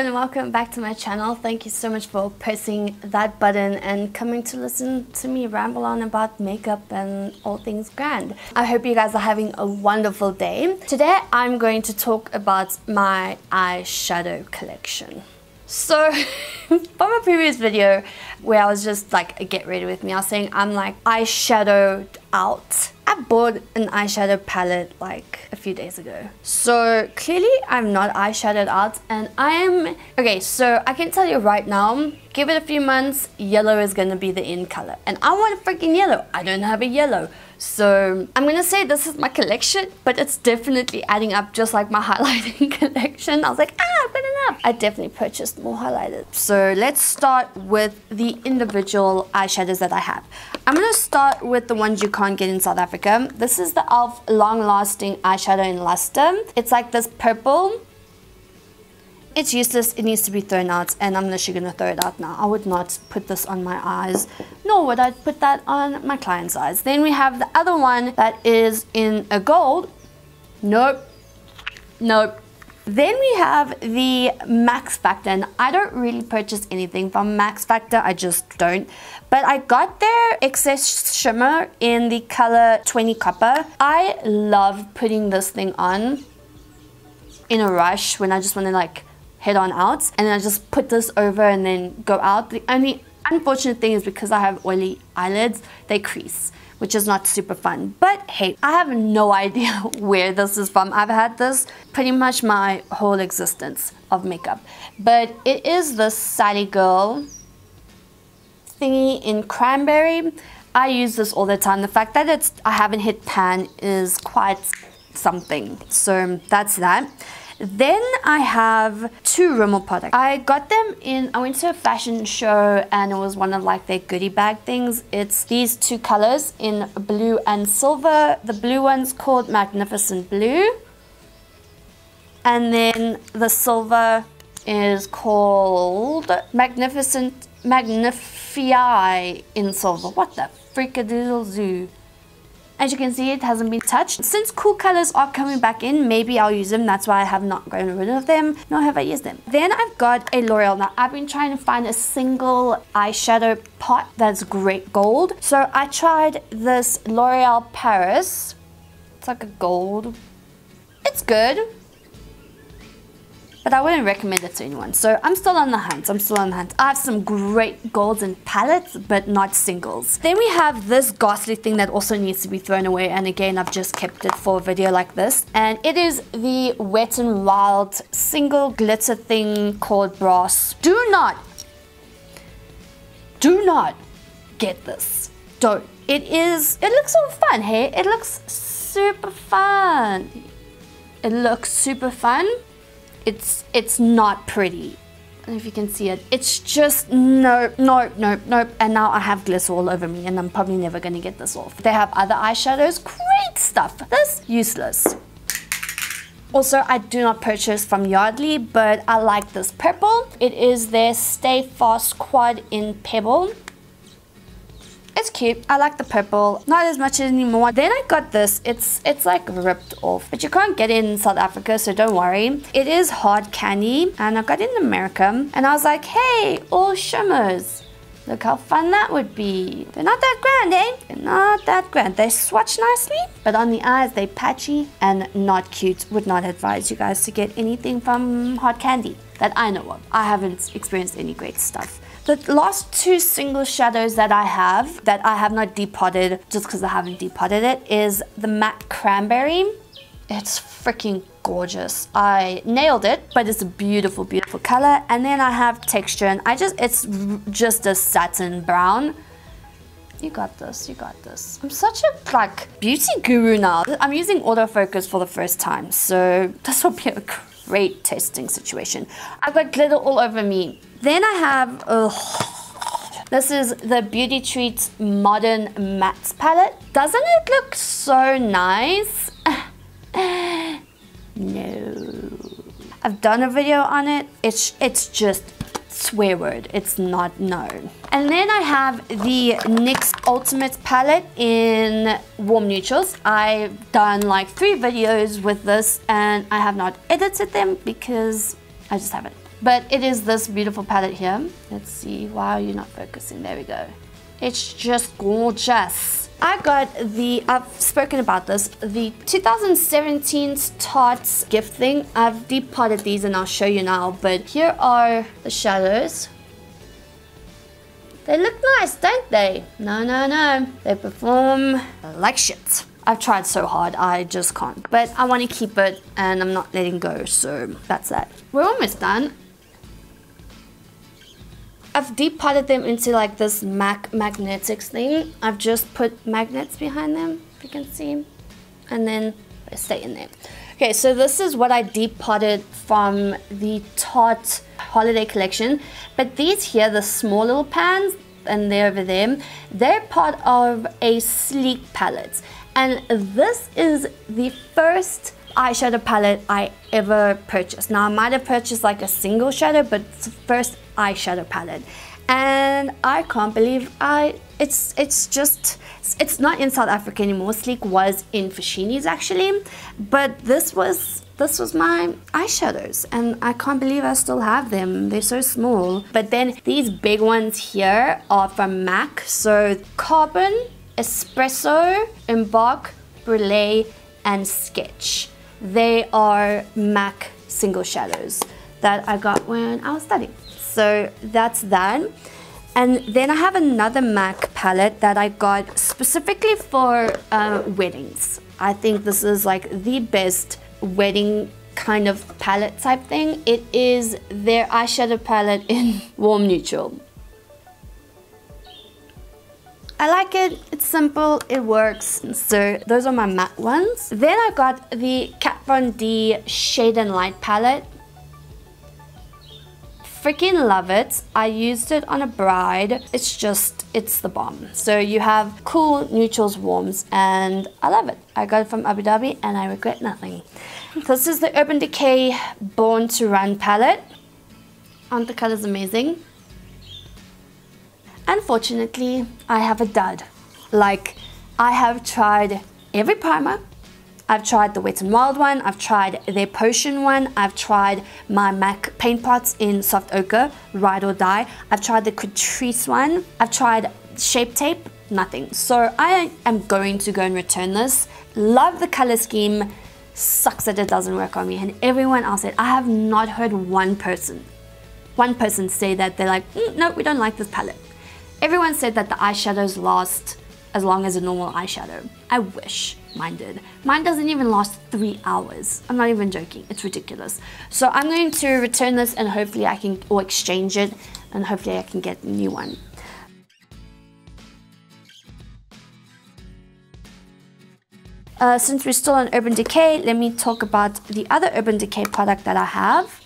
everyone and welcome back to my channel. Thank you so much for pressing that button and coming to listen to me ramble on about makeup and all things grand. I hope you guys are having a wonderful day. Today I'm going to talk about my eyeshadow collection. So from my previous video where I was just like get ready with me, I was saying I'm like eyeshadowed out. I bought an eyeshadow palette like a few days ago. So clearly I'm not eyeshadowed out and I am... Okay, so I can tell you right now, give it a few months, yellow is gonna be the end color. And I want a freaking yellow. I don't have a yellow. So I'm gonna say this is my collection, but it's definitely adding up just like my highlighting collection. I was like, ah, I've got enough. I definitely purchased more highlighters. So let's start with the individual eyeshadows that I have. I'm gonna start with the ones you can't get in South Africa. This is the ELF Long Lasting Eyeshadow in Luster. It's like this purple. It's useless, it needs to be thrown out, and I'm literally gonna throw it out now. I would not put this on my eyes, nor would I put that on my client's eyes. Then we have the other one that is in a gold. Nope, nope. Then we have the Max Factor, and I don't really purchase anything from Max Factor, I just don't. But I got their excess shimmer in the color 20 Copper. I love putting this thing on in a rush when I just wanna like head on out, and then I just put this over and then go out. The only unfortunate thing is because I have oily eyelids, they crease, which is not super fun. But hey, I have no idea where this is from. I've had this pretty much my whole existence of makeup. But it is the Sally Girl thingy in Cranberry. I use this all the time. The fact that it's I haven't hit pan is quite something. So that's that. Then I have two Rimmel products. I got them in, I went to a fashion show and it was one of like their goodie bag things. It's these two colors in blue and silver. The blue one's called Magnificent Blue. And then the silver is called Magnificent Magnifii in silver. What the freakadoodle zoo. As you can see, it hasn't been touched. Since cool colors are coming back in, maybe I'll use them. That's why I have not gotten rid of them, nor have I used them. Then I've got a L'Oreal. Now, I've been trying to find a single eyeshadow pot that's great gold. So I tried this L'Oreal Paris. It's like a gold. It's good, but I wouldn't recommend it to anyone. So I'm still on the hunt, I'm still on the hunt. I have some great golds and palettes, but not singles. Then we have this ghastly thing that also needs to be thrown away. And again, I've just kept it for a video like this. And it is the Wet n Wild single glitter thing called Brass. Do not get this. Don't. It looks so fun, hey? It looks super fun. It looks super fun. It's not pretty. I don't know if you can see it. It's just nope, nope, nope, nope. And now I have glitter all over me and I'm probably never gonna get this off. They have other eyeshadows, great stuff. This, useless. Also, I do not purchase from Yardley, but I like this purple. It is their Stay Fast Quad in Pebble. It's cute. I like the purple, not as much anymore. Then I got this. It's like ripped off, but you can't get it in South Africa, so don't worry. It is Hot Candy, and I got it in America. And I was like, hey, all shimmers. Look how fun that would be. They're not that grand, eh? They're not that grand. They swatch nicely, but on the eyes, they patchy and not cute. Would not advise you guys to get anything from Hot Candy that I know of. I haven't experienced any great stuff. The last two single shadows that I have not depotted, just because I haven't depotted it, is the MAC Cranberry. It's freaking gorgeous. I nailed it, but it's a beautiful, beautiful color. And then I have Texture, and it's just a satin brown. You got this, you got this. I'm such a like beauty guru now. I'm using autofocus for the first time, so this will be a great testing situation. I've got glitter all over me. Then I have, this is the Beauty Treats Modern Mattes palette. Doesn't it look so nice? No. I've done a video on it. It's just swear word. It's not known. And then I have the NYX Ultimate palette in Warm Neutrals. I've done like 3 videos with this and I have not edited them because I just haven't. But it is this beautiful palette here. Let's see, why are you not focusing? There we go. It's just gorgeous. I got the, I've spoken about this, the 2017's Tarte gift thing. I've deep potted these and I'll show you now, but here are the shadows. They look nice, don't they? No, no, no. They perform like shit. I've tried so hard, I just can't. But I want to keep it and I'm not letting go, so that's that. We're almost done. I've deep potted them into like this MAC magnetics thing. I've just put magnets behind them, if you can see, and then they stay in there. Okay, so this is what I deep potted from the Tarte holiday collection. But these here, the small little pans, and they're over there, they're part of a Sleek palette. And this is the first eyeshadow palette I ever purchased. Now I might have purchased like a single shadow, but it's the first eyeshadow palette. And I can't believe it's not in South Africa anymore. Sleek was in Fashini's actually, but this was my eyeshadows and I can't believe I still have them. They're so small. But then these big ones here are from MAC. So Carbon, Espresso, Embark, Brûlée, and Sketch. They are MAC single shadows that I got when I was studying. So that's that. And then I have another MAC palette that I got specifically for weddings. I think this is like the best wedding kind of palette type thing. It is their eyeshadow palette in Warm Neutral. I like it, it's simple, it works. So those are my matte ones. Then I got the Kat Von D Shade and Light palette. Freaking love it. I used it on a bride. It's just, it's the bomb. So you have cool, neutrals, warms, and I love it. I got it from Abu Dhabi and I regret nothing. This is the Urban Decay Born to Run palette. Aren't the colors amazing? Unfortunately, I have a dud. Like, I have tried every primer. I've tried the Wet n Wild one. I've tried their Potion one. I've tried my MAC paint pots in Soft Ochre, Ride or Die. I've tried the Catrice one. I've tried Shape Tape, nothing. So I am going to go and return this. Love the color scheme. Sucks that it doesn't work on me. And everyone else said, I have not heard one person say that. They're like, no, we don't like this palette. Everyone said that the eyeshadows last as long as a normal eyeshadow. I wish mine did. Mine doesn't even last 3 hours. I'm not even joking, it's ridiculous. So I'm going to return this and hopefully I can, or exchange it, and hopefully I can get a new one. Since we're still on Urban Decay, let me talk about the other Urban Decay product that I have.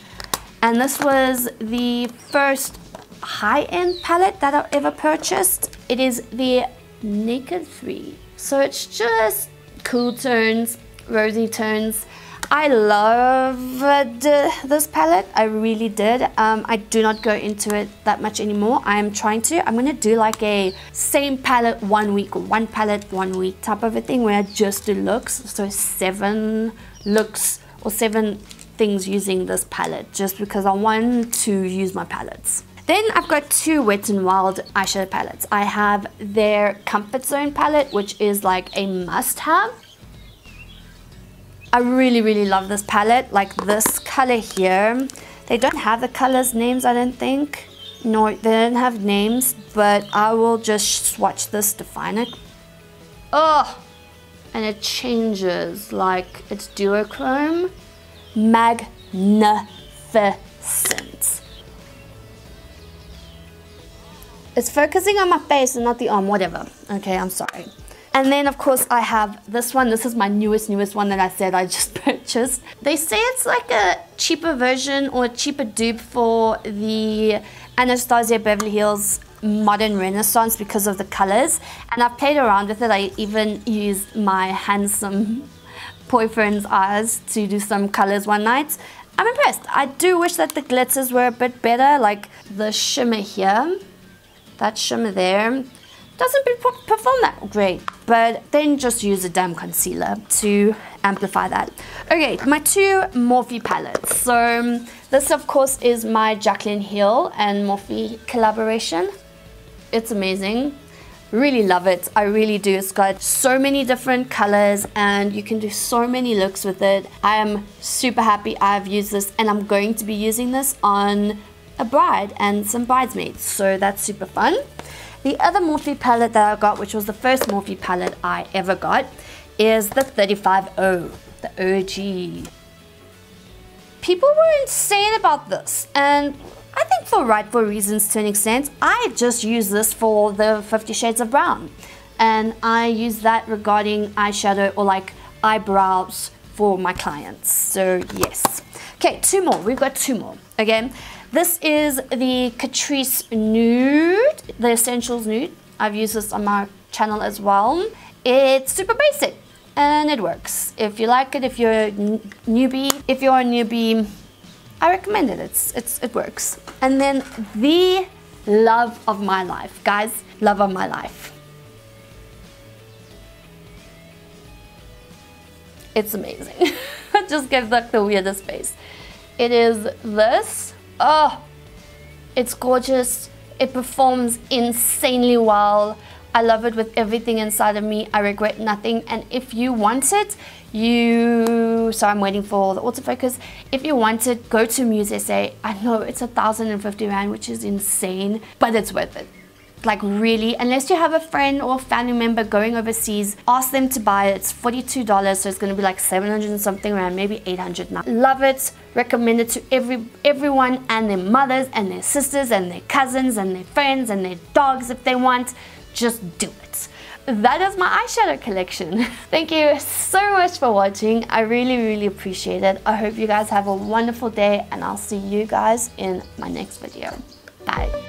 And this was the first high-end palette that I've ever purchased. It is the Naked 3. So it's just cool tones, rosy tones. I loved this palette, I really did. I do not go into it that much anymore. I'm trying to. I'm gonna do like a same palette 1 week, one palette 1 week type of a thing where I just do looks. So 7 looks or 7 things using this palette just because I want to use my palettes. Then I've got 2 Wet n Wild eyeshadow palettes. I have their Comfort Zone palette, which is like a must-have. I really, really love this palette, like this color here. They don't have the colors' names, I don't think. No, they don't have names, but I will just swatch this, define it. Oh, and it changes, like it's duochrome. Magnificent. It's focusing on my face and not the arm, whatever. Okay, I'm sorry. And then of course I have this one. This is my newest one that I said I just purchased. They say it's like a cheaper version or a cheaper dupe for the Anastasia Beverly Hills Modern Renaissance because of the colors. And I've played around with it. I even used my handsome boyfriend's eyes to do some colors one night. I'm impressed. I do wish that the glitters were a bit better, like the shimmer here. That shimmer there, doesn't perform that great, but then just use a damn concealer to amplify that. Okay, my two Morphe palettes. So this of course is my Jaclyn Hill and Morphe collaboration. It's amazing. Really love it, I really do. It's got so many different colors and you can do so many looks with it. I am super happy I've used this, and I'm going to be using this on a bride and some bridesmaids, so that's super fun. The other Morphe palette that I got, which was the first Morphe palette I ever got, is the 35O, the OG. People were insane about this, and I think for rightful reasons to an extent. I just use this for the 50 Shades of Brown, and I use that regarding eyeshadow or like eyebrows for my clients, so yes. Okay, two more, we've got two more, okay. This is the Catrice Nude, the Essentials Nude. I've used this on my channel as well. It's super basic and it works. If you like it, if you're a newbie, I recommend it. It works. And then the love of my life, guys, love of my life. It's amazing. I just gave like the weirdest face. It is this. Oh, it's gorgeous. It performs insanely well. I love it with everything inside of me. I regret nothing. And if you want it, so I'm waiting for the autofocus. If you want it, go to Muse SA. I know it's 1,050 Rand, which is insane, but it's worth it. Like really, unless you have a friend or family member going overseas, ask them to buy it. It's $42, so it's gonna be like 700 and something Rand, maybe 800 now. Love it, recommend it to everyone and their mothers and their sisters and their cousins and their friends and their dogs if they want. Just do it. That is my eyeshadow collection. Thank you so much for watching. I really, really appreciate it. I hope you guys have a wonderful day, and I'll see you guys in my next video. Bye.